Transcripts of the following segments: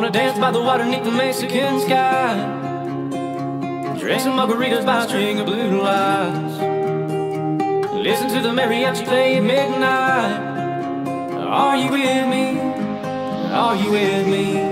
Wanna dance by the water neath the Mexican sky, drink some margaritas by a string of blue lights, listen to the mariachi play at midnight. Are you with me? Are you with me? Are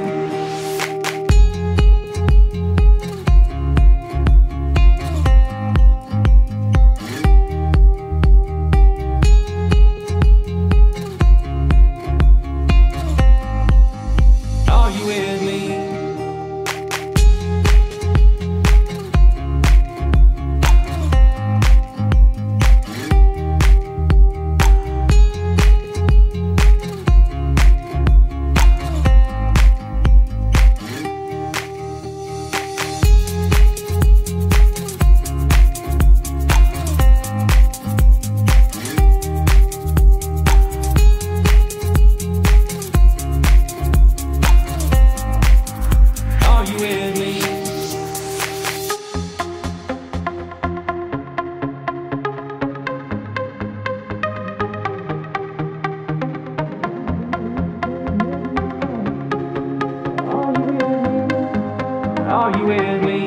you with me?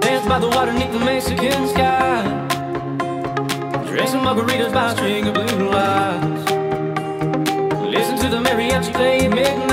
Dance by the water neath the Mexican sky, drink some margaritas by a string of blue lights, listen to the mariachi play at midnight.